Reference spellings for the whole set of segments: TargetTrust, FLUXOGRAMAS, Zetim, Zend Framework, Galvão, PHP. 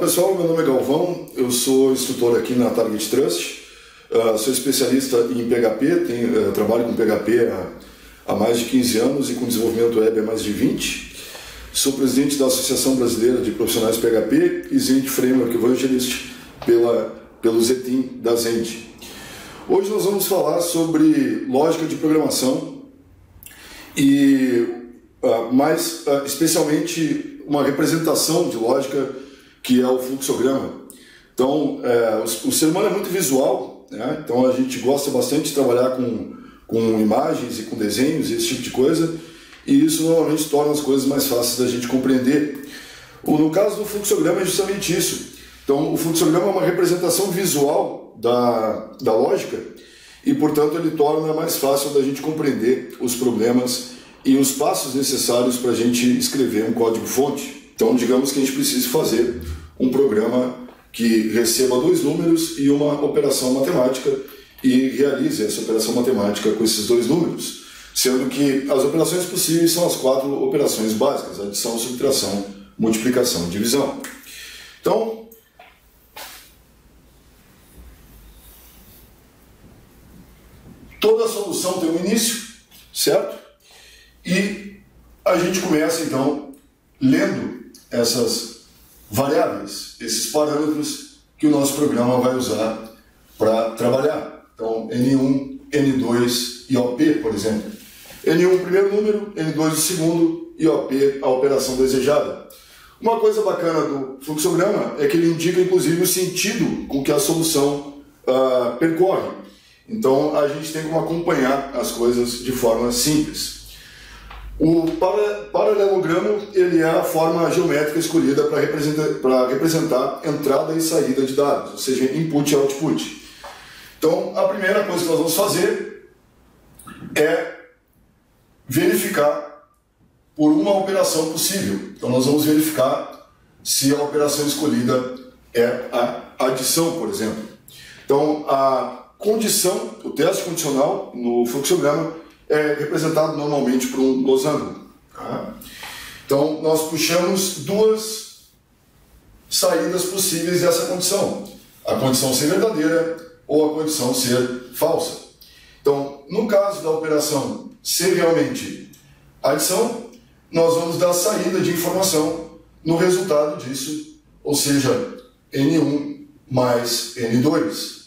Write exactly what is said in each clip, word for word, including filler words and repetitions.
pessoal, meu nome é Galvão, eu sou instrutor aqui na TargetTrust, uh, sou especialista em P H P, tenho, uh, trabalho com P H P há, há mais de quinze anos e com desenvolvimento web há mais de vinte. Sou presidente da Associação Brasileira de Profissionais P H P e Zend Framework Evangelist pela, pelo Zetim da Zend. Hoje nós vamos falar sobre lógica de programação e uh, mais uh, especialmente uma representação de lógica que é o fluxograma. Então, é, o, o ser humano é muito visual, né? Então a gente gosta bastante de trabalhar com, com imagens e com desenhos e esse tipo de coisa, e isso normalmente torna as coisas mais fáceis da gente compreender. O, no caso do fluxograma é justamente isso. Então, o fluxograma é uma representação visual da, da lógica e, portanto, ele torna mais fácil da gente compreender os problemas e os passos necessários para a gente escrever um código-fonte. Então, digamos que a gente precise fazer um programa que receba dois números e uma operação matemática e realize essa operação matemática com esses dois números, sendo que as operações possíveis são as quatro operações básicas: adição, subtração, multiplicação e divisão. Então, toda solução tem um início, certo? E a gente começa, então, lendo essas variáveis, esses parâmetros que o nosso programa vai usar para trabalhar. Então, N um, N dois e O P, por exemplo. N um o primeiro número, N dois o segundo e O P a operação desejada. Uma coisa bacana do fluxograma é que ele indica, inclusive, o sentido com que a solução ah, percorre. Então, a gente tem como acompanhar as coisas de forma simples. O paralelogramo ele é a forma geométrica escolhida para representar, para representar entrada e saída de dados, ou seja, input e output. Então, a primeira coisa que nós vamos fazer é verificar por uma operação possível. Então, nós vamos verificar se a operação escolhida é a adição, por exemplo. Então, a condição, o teste condicional no fluxograma é representado normalmente por um losango. Tá? Então, nós puxamos duas saídas possíveis dessa condição: a condição ser verdadeira ou a condição ser falsa. Então, no caso da operação ser realmente adição, nós vamos dar saída de informação no resultado disso, ou seja, N um mais N dois.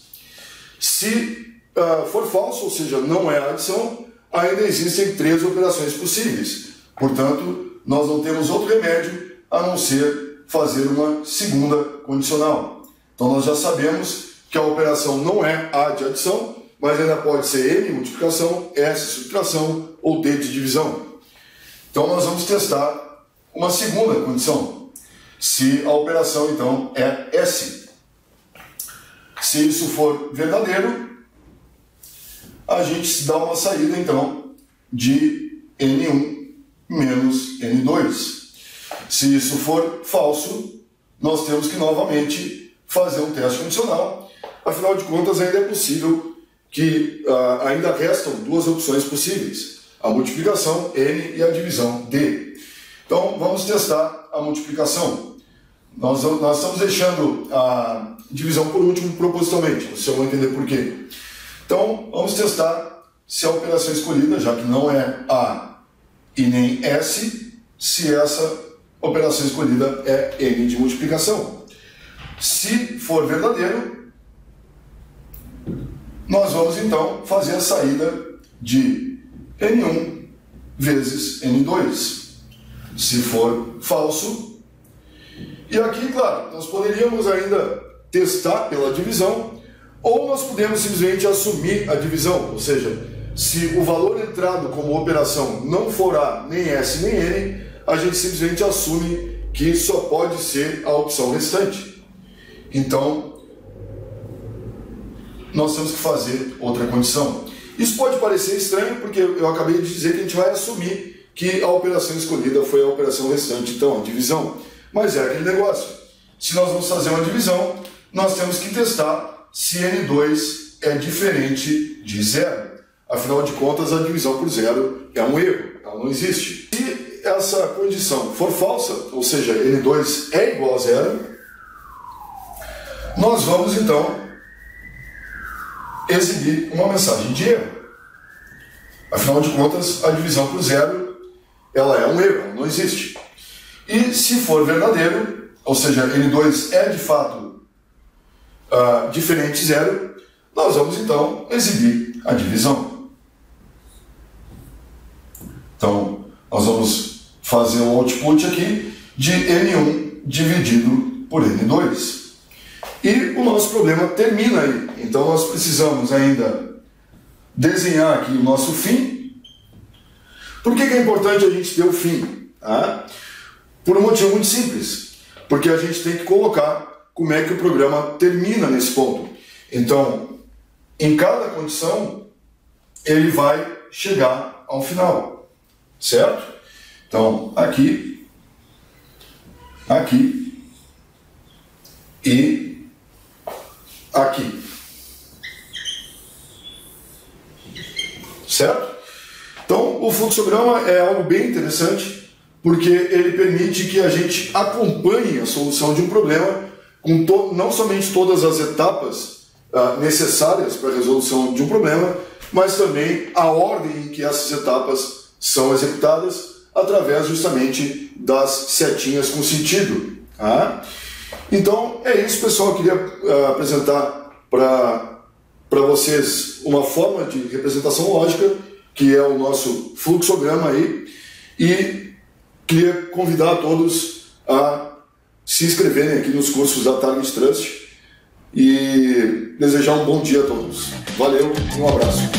Se uh, for falso, ou seja, não é adição, ainda existem três operações possíveis. Portanto, nós não temos outro remédio a não ser fazer uma segunda condicional. Então, nós já sabemos que a operação não é A de adição, mas ainda pode ser N multiplicação, S subtração ou D de divisão. Então, nós vamos testar uma segunda condição. Se a operação, então, é S. Se isso for verdadeiro, a gente dá uma saída, então, de N um menos N dois. Se isso for falso, nós temos que, novamente, fazer um teste condicional. Afinal de contas, ainda é possível que uh, ainda restam duas opções possíveis: a multiplicação, N, e a divisão, D. Então, vamos testar a multiplicação. Nós, nós estamos deixando a divisão por último propositalmente, vocês vão entender por quê. Então, vamos testar se a operação escolhida, já que não é A e nem S, se essa operação escolhida é N de multiplicação. Se for verdadeiro, nós vamos, então, fazer a saída de N um vezes N dois. Se for falso, e aqui, claro, nós poderíamos ainda testar pela divisão, ou nós podemos simplesmente assumir a divisão, ou seja, se o valor entrado como operação não for A, nem S, nem N, a gente simplesmente assume que só pode ser a opção restante. Então, nós temos que fazer outra condição. Isso pode parecer estranho, porque eu acabei de dizer que a gente vai assumir que a operação escolhida foi a operação restante, então, a divisão. Mas é aquele negócio. Se nós vamos fazer uma divisão, nós temos que testar se N dois é diferente de zero. Afinal de contas, a divisão por zero é um erro, ela não existe. Se essa condição for falsa, ou seja, N dois é igual a zero, nós vamos então exibir uma mensagem de erro. Afinal de contas, a divisão por zero, ela é um erro, ela não existe. E se for verdadeiro, ou seja, N dois é de fato uh, diferente de zero, nós vamos então exibir a divisão. Então, nós vamos fazer um output aqui de N um dividido por N dois. E o nosso problema termina aí. Então nós precisamos ainda desenhar aqui o nosso fim. Por que que é importante a gente ter o fim? Tá? Por um motivo muito simples. Porque a gente tem que colocar como é que o programa termina nesse ponto. Então, em cada condição, ele vai chegar ao final. Certo? Então, aqui, aqui e aqui. Certo? Então, o fluxograma é algo bem interessante, porque ele permite que a gente acompanhe a solução de um problema com não somente todas as etapas ah, necessárias para a resolução de um problema, mas também a ordem em que essas etapas são executadas através justamente das setinhas com sentido. Tá? Então, é isso, pessoal. Eu queria uh, apresentar para vocês uma forma de representação lógica, que é o nosso fluxograma aí, e queria convidar a todos a se inscreverem aqui nos cursos da TargetTrust e desejar um bom dia a todos. Valeu, um abraço.